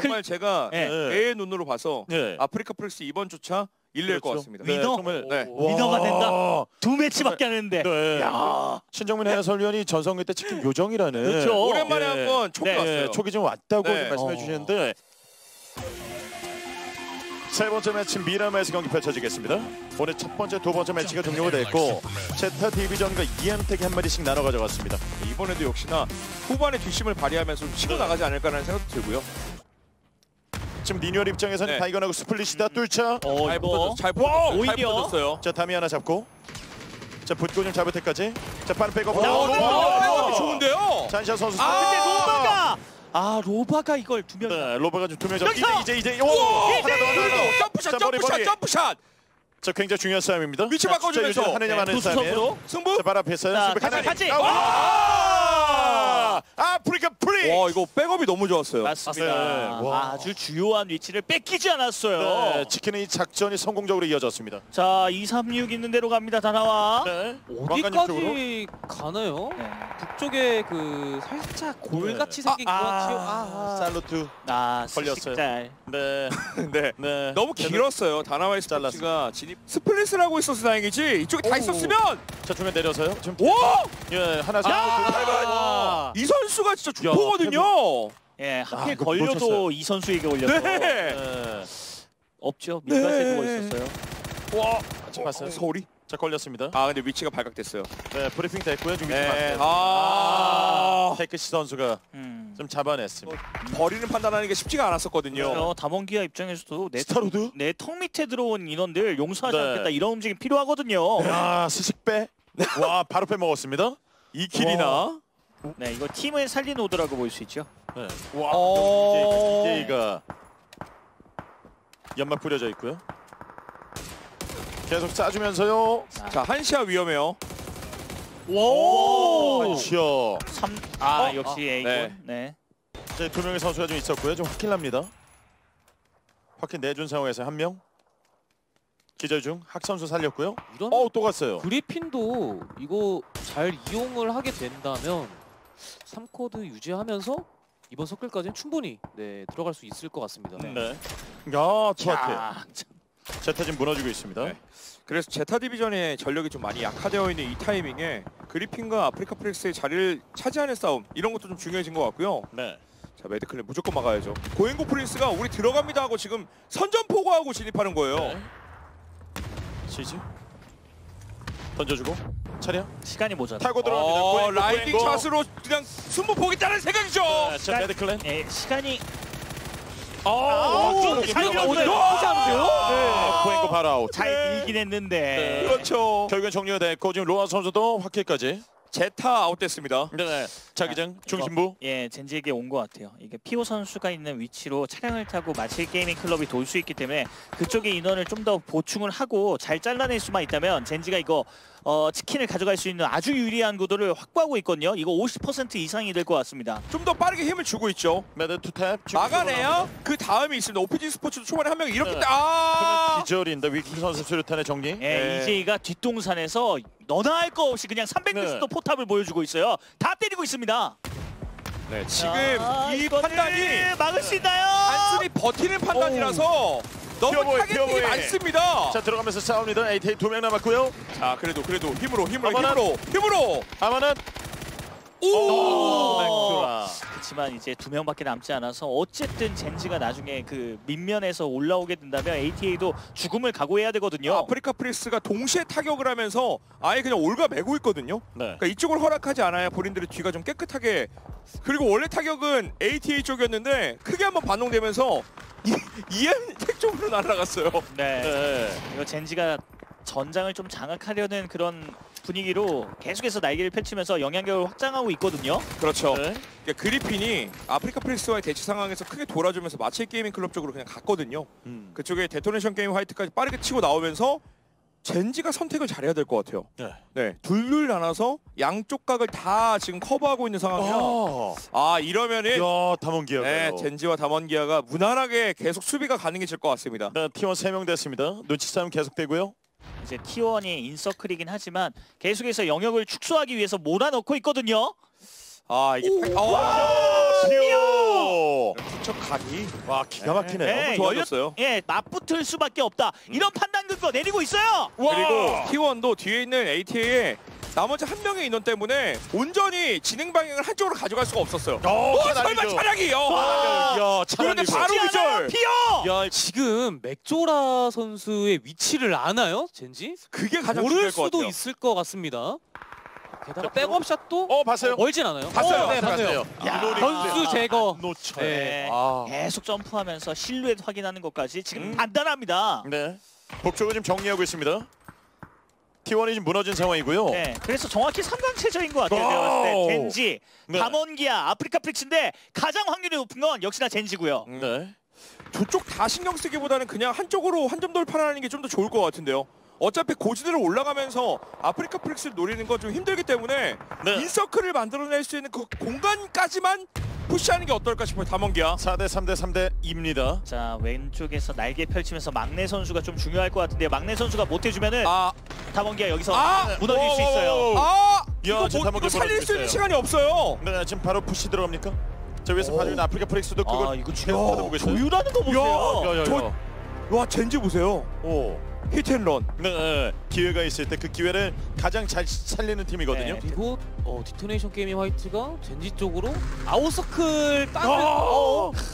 정말 제가 애의 눈으로 봐서 아프리카 프릭스 이번 주차 1릴 것 같습니다. 리더? 리더가 된다? 두 매치밖에 안 했는데. 신정민 해설위원이 전성기 때 치킨 요정이라는. 그렇죠. 오랜만에 한번 촉이 왔어요. 촉이 좀 왔다고 말씀해 주시는데. 세 번째 매치 미라마에서 경기 펼쳐지겠습니다. 오늘 첫 번째, 두 번째 매치가 종료가 됐고 제타 디비전과 이엠텍이 한 마리씩 나눠 가져갔습니다. 이번에도 역시나 후반에 뒷심을 발휘하면서 좀 치고 나가지 않을까라는 생각도 들고요. 지금 리뉴얼 입장에서는 발견하고 스플릿이다 뚫자. 잘 붙었어요. 자, 담이 하나 잡고. 자, 붙고 좀 잡을 때까지. 자, 빠른 백업. 좋은데요? 잔샤 선수. 근데 로바가! 로바가 이걸 두 명. 로바가 좀 두 명 잡기. 이제. 점프샷, 점프샷, 점프샷. 자, 굉장히 중요한 싸움입니다. 위치 바꿔주면서 하느냐 마느냐 싸움이에요. 승부. 자, 바로 앞에서요. 같이. 아프리카 프릭스! 와, 이거 백업이 너무 좋았어요. 맞습니다. 아주 주요한 위치를 뺏기지 않았어요. 치킨의 이 작전이 성공적으로 이어졌습니다. 자, 236 있는 대로 갑니다. 다나와. 어디까지 가나요? 북쪽에 그 살짝 골같이 생긴 그 살루트. 걸렸어요. 네. 너무 길었어요. 다나와의 스플릿가 진입. 스플릿을 하고 있어서 다행이지. 이쪽에 다 있었으면. 자, 두 명 내려서요. 하나씩. 이 선수가 진짜 주포거든요. 하필 걸려도 놓쳤어요. 이 선수에게 걸려서. 없죠. 민간세도가 있었어요. 와, 잘 봤어요. 서울이. 자, 걸렸습니다. 근데 위치가 발각됐어요. 브리핑 됐고요. 좀 위치 맞대요. 테크시 선수가 좀 잡아냈습니다. 버리는 판단하는 게 쉽지가 않았었거든요. 담원 기아 입장에서도 내 턱 밑에 들어온 인원들 용서하지 않겠다. 이런 움직임 필요하거든요. 스식배. 와, 바로 빼먹었습니다. 2킬이나. 이거 팀을 살린 오더라고 볼 수 있죠. 와, 이제가 연막 뿌려져 있고요. 계속 쏴주면서요. 자, 한시아 위험해요. 한시아. 역시 A군. 이제 두 명의 선수가 좀 있었고요. 좀 확킬 납니다. 확킬 내준 상황에서 한 명. 기절 중 학 선수 살렸고요. 또 갔어요. 그리핀도 이거 잘 이용을 하게 된다면 3코드 유지하면서 이번 석클까지는 충분히 들어갈 수 있을 것 같습니다. 야, 좋았대. 제타 지금 무너지고 있습니다. 그래서 제타 디비전의 전력이 좀 많이 약화되어 있는 이 타이밍에 그리핀과 아프리카 프릭스의 자리를 차지하는 싸움, 이런 것도 좀 중요해진 것 같고요. 자, 매드클랩 무조건 막아야죠. 고행고 프린스가 우리 들어갑니다 하고 지금 선전포고하고 진입하는 거예요. 지지 던져주고 차량 시간이 모자라 타고 들어갑니다. 라이딩 샷으로 그냥 승부 보겠다는 생각이죠. 자, 매드클랜 시간이 잘 밀었어요. 보행고 바로 아웃. 잘 밀긴 했는데. 그렇죠. 결국엔 정리가 됐고 지금 로아 선수도 확킬까지. 제타 아웃됐습니다. 자기장 중심부. 젠지에게 온 것 같아요. 이게 피오 선수가 있는 위치로 차량을 타고 마칠 게이밍 클럽이 돌 수 있기 때문에 그쪽의 인원을 좀 더 보충을 하고 잘 잘라낼 수만 있다면 젠지가 이거 치킨을 가져갈 수 있는 아주 유리한 구도를 확보하고 있거든요. 이거 50% 이상이 될 것 같습니다. 좀 더 빠르게 힘을 주고 있죠. 매드 투탭 막아내야 그 다음이 있습니다. 오피지 스포츠도 초반에 한 명이 이렇게 기절인데 위키 선수 수류탄의 정리. 이재희가 뒷동산에서 너나 할 거 없이 그냥 360도 포탑을 보여주고 있어요. 다 때리고 있습니다. 지금 이 판단이 막을 수 있나요? 단순히 버티는 판단이라서 너무 타겟팅이 많습니다. 자, 들어가면서 싸웁니다. 에이테이 두 명 남았고요. 자, 그래도 힘으로. 아마는 그렇지만 이제 두 명밖에 남지 않아서 어쨌든 젠지가 나중에 그 밑면에서 올라오게 된다면 ATA도 죽음을 각오해야 되거든요. 아프리카 프릭스가 동시에 타격을 하면서 아예 그냥 올가매고 있거든요. 그러니까 이쪽을 허락하지 않아야 본인들의 뒤가 좀 깨끗하게. 그리고 원래 타격은 ATA 쪽이었는데 크게 한번 반동되면서 EM택 쪽으로 날아갔어요. 이거 젠지가 전장을 좀 장악하려는 그런 분위기로 계속해서 날개를 펼치면서 영향력을 확장하고 있거든요. 그렇죠. 그리핀이 아프리카 프릭스와의 대치 상황에서 크게 돌아주면서 마치 게이밍 클럽 쪽으로 그냥 갔거든요. 그쪽에 데토네이션 게임 화이트까지 빠르게 치고 나오면서 젠지가 선택을 잘해야 될 것 같아요. 둘둘 나눠서 양쪽 각을 다 지금 커버하고 있는 상황이에요. 이러면은 담원기아가요. 젠지와 담원기아가 무난하게 계속 수비가 가능해질 것 같습니다. T1 세 명 됐습니다. 눈치 싸움 계속되고요. 이제 T1이 인서클이긴 하지만 계속해서 영역을 축소하기 위해서 몰아넣고 있거든요. 이게 피오! 있고 추척하기 와 기가 막히네요. 네, 너무 좋아졌어요. 예, 맞붙을 수밖에 없다. 이런 판단극도 내리고 있어요. 와. 그리고 T1도 뒤에 있는 ATA에 나머지 한 명의 인원 때문에 온전히 진행 방향을 한쪽으로 가져갈 수가 없었어요. 설마 차량이요. 그런데 바로 기절. 피어. 야, 지금 맥조라 선수의 위치를 아나요? 젠지? 그게 가장 중요할 것 같아요. 모를 수도 있을 것 같습니다. 게다가 백업샷도 봤어요? 멀진 않아요. 봤어요. 네, 봤어요. 변수 제거. 네. 계속 점프하면서 실루엣 확인하는 것까지 지금 단단합니다. 네. 북쪽을 지금 정리하고 있습니다. T1이 지금 무너진 상황이고요. 네, 그래서 정확히 3강 체제인 것 같아요. 젠지, 네. 담원 기아, 아프리카 프릭스인데 가장 확률이 높은 건 역시나 젠지고요. 네. 저쪽 다 신경 쓰기보다는 그냥 한쪽으로 한 점 돌파하는 게 좀 더 좋을 것 같은데요. 어차피 고지대로 올라가면서 아프리카 프릭스를 노리는 건 좀 힘들기 때문에 네. 인서클을 만들어낼 수 있는 그 공간까지만 푸시하는 게 어떨까 싶어요. 담원기야 4대 3대 3대 2입니다. 자, 왼쪽에서 날개 펼치면서 막내 선수가 좀 중요할 것 같은데요. 막내 선수가 못해주면은 담원기야 여기서 무너질 수 있어요. 이거 살릴 수 있는 시간이 없어요. 네, 지금 바로 푸시 들어갑니까? 저 위에서 봐주는 아프리카 프릭스도 그걸 이거 최고로 보겠어요. 조율하는 거 보세요. 와, 젠지 보세요. 히트앤런. 네, 기회가 있을 때 그 기회를 가장 잘 살리는 팀이거든요. 네, 그리고 디토네이션 게이밍 화이트가 젠지 쪽으로 아웃서클 땅을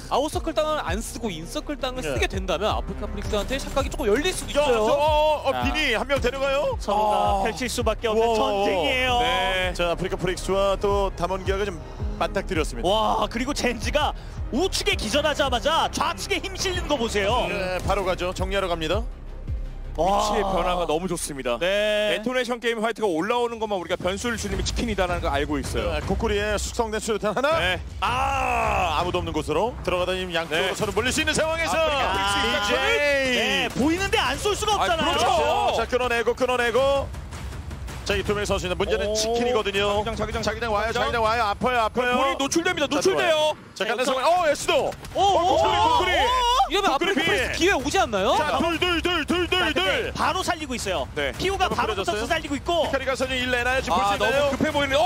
아웃서클 땅을 안 쓰고 인서클 땅을 쓰게 된다면 아프리카 프릭스한테 착각이 조금 열릴 수도 있어요. 비니 한 명 데려가요. 서로가 펼칠 수밖에 없는 전쟁이에요. 네. 자, 아프리카 프릭스와 또 담원기아가 좀 맞닥뜨렸습니다. 와, 그리고 젠지가 우측에 기절하자마자 좌측에 힘 실린 거 보세요. 네, 바로 가죠. 정리하러 갑니다. 위치의 변화가 너무 좋습니다. 네. 데토네이션 게임 화이트가 올라오는 것만 우리가 변수를 주님이 치킨이다라는 걸 알고 있어요. 네, 코코리에 숙성된 수류탄 하나. 네. 아무도 없는 곳으로 들어가다니 양쪽으로 서로 몰릴 수 있는 상황에서 이제 네, 보이는데 안 쏠 수가 없잖아요. 그렇죠. 자, 끊어내고. 자, 이 두 명이 서시는 문제는 치킨이거든요. 자기장 와요. 아파요. 볼이 노출됩니다. 자, 가는 상황. 에스더. 코코리. 이러면 아프리카 프릭스 기회 오지 않나요? 자, 둘. 바로 살리고 있어요. 네. 피오가 바로 붙어서 살리고 있고. 히카리가 선이 1레나에 지금 볼 수 있나요? 너무 급해 보이네요.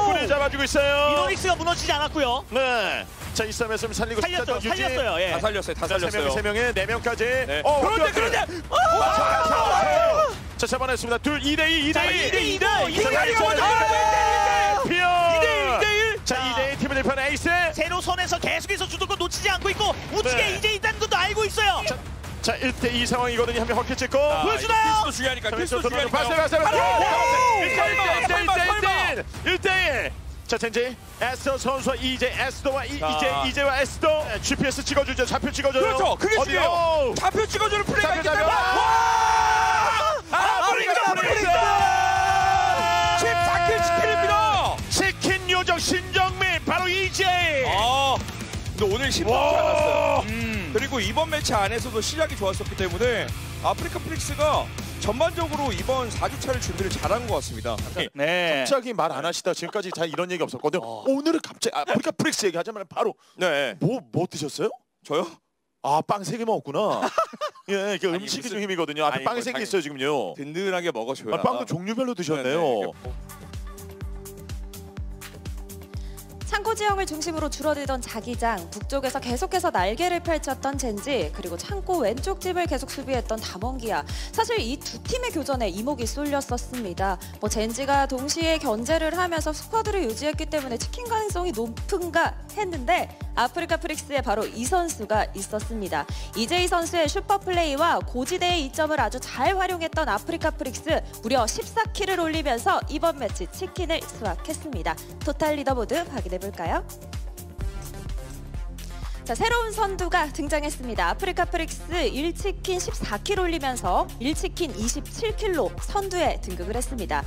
코코리 잡아주고 있어요. 이노닉스가 무너지지 않았고요. 네. 자, 이 싸움에서 살리고 싶다. 살렸어요. 예. 다 살렸어요. 3명에 4명까지. 그런데. 자, 잡아냈습니다. 2대 2. 자, 2대 2 팀의 1판 에이스. 제로선에서 계속해서 주도권 놓치지 않고 있고 우측에 이제 있다는 것도 알고 있어요. 자, 1대 2 상황이거든요. 한 명 허켓 찍고. 보여주나요? 필수도 중요하니까. 바로 1대 1. 자, 젠지 에스더 선수와 이재와 에스더. GPS 찍어주죠. 좌표 찍어줘요. 그렇죠. 그게 중요해요. 좌표 찍어주는 플레이가 있기 때문에. 아프리카 프릭스! 14킬 치킨입니다! 치킨 요정 신정민, 바로 이재희! 근데 오늘 쉽지 않았어요. 그리고 이번 매치 안에서도 시작이 좋았었기 때문에 아프리카 프릭스가 전반적으로 이번 4주차를 준비를 잘한 것 같습니다. 네. 갑자기 말 안 하시다 지금까지 잘 이런 얘기 없었거든요. 오늘은 갑자기 아프리카 프릭스 얘기하자마자 바로 뭐 드셨어요? 저요? 빵 3개 먹었구나. 예, 이게 음식이 좀 힘이거든요. 앞에 빵이 3개 있어요, 지금요. 든든하게 먹어줘야. 빵도 종류별로 드셨네요. 창고 지형을 중심으로 줄어들던 자기장, 북쪽에서 계속해서 날개를 펼쳤던 젠지, 그리고 창고 왼쪽 집을 계속 수비했던 담원기아. 사실 이 두 팀의 교전에 이목이 쏠렸었습니다. 젠지가 동시에 견제를 하면서 스쿼드를 유지했기 때문에 치킨 가능성이 높은가 했는데 아프리카 프릭스에 바로 이 선수가 있었습니다. 이재희 선수의 슈퍼플레이와 고지대의 이점을 아주 잘 활용했던 아프리카 프릭스, 무려 14킬을 올리면서 이번 매치 치킨을 수확했습니다. 토탈 리더보드 확인해보겠습니다. 볼까요? 자, 새로운 선두가 등장했습니다. 아프리카 프릭스 1치킨 14킬 올리면서 1치킨 27킬로 선두에 등극을 했습니다.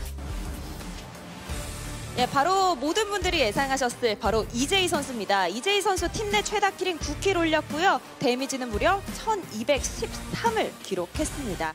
예, 바로 모든 분들이 예상하셨을 바로 이재희 선수입니다. 이재희 선수 팀 내 최다 킬인 9킬 올렸고요. 데미지는 무려 1213을 기록했습니다.